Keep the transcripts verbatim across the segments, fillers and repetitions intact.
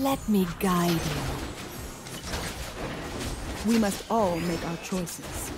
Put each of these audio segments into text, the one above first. Let me guide you. We must all make our choices.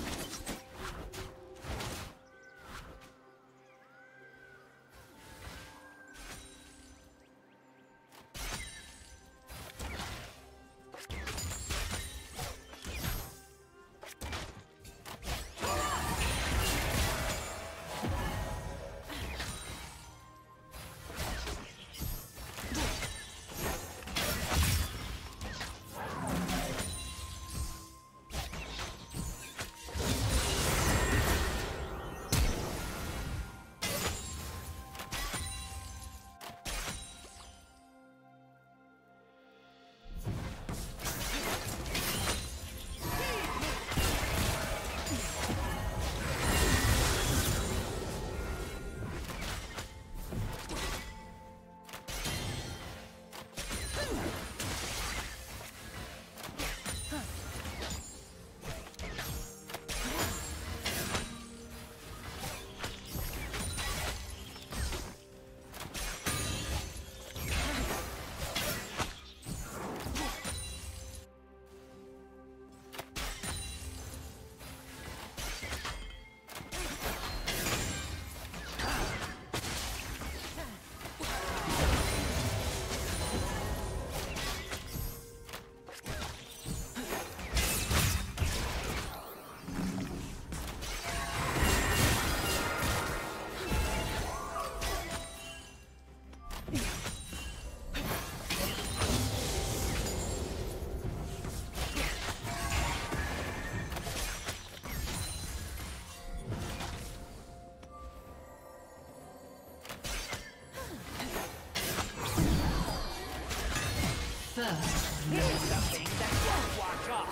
Something that won't watch off.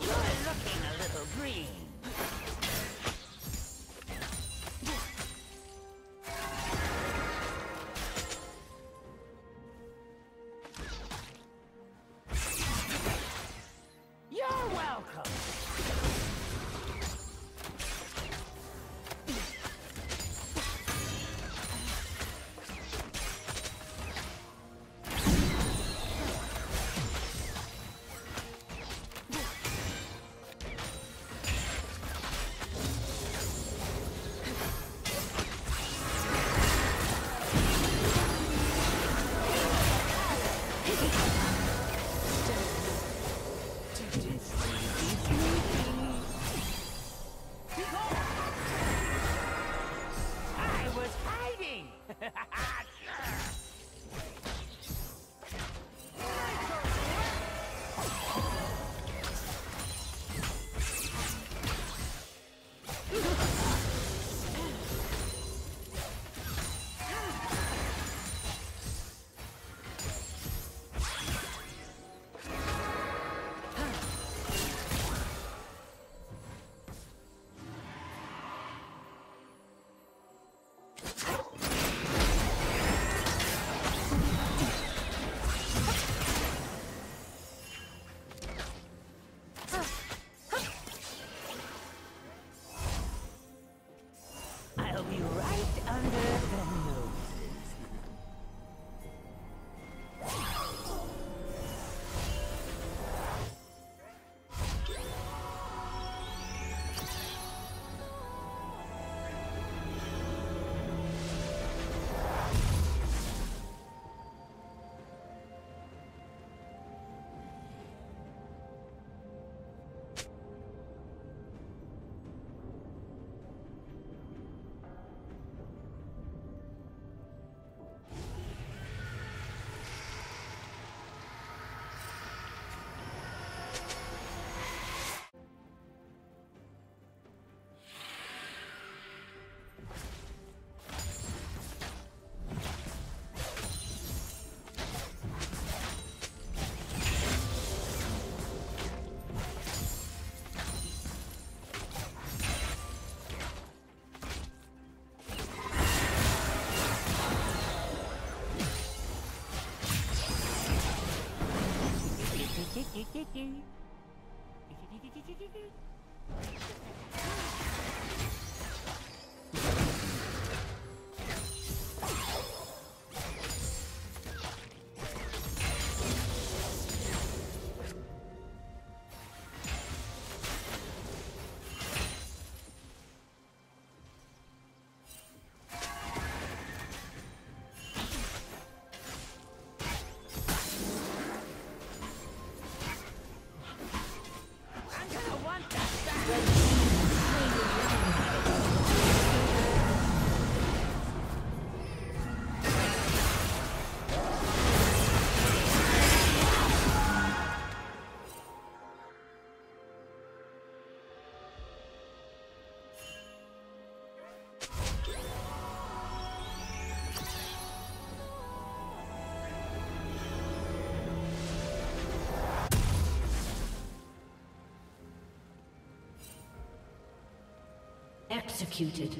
You're looking a little green. Executed.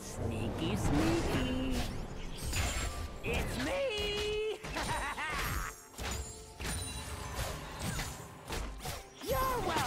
Sneaky, sneaky. It's me! You're welcome.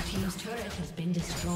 Your team's turret has been destroyed.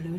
Blue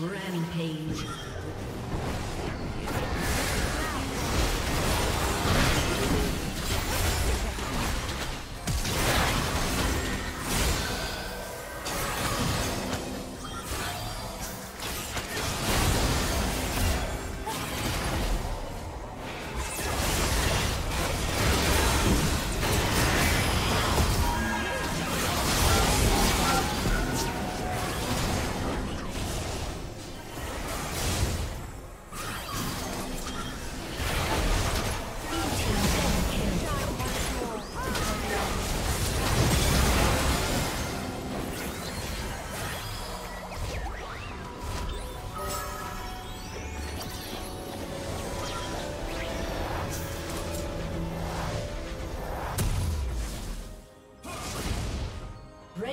Rampage.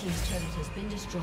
Team's turret has been destroyed.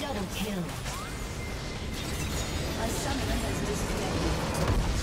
Double kill. A summoner has disconnected.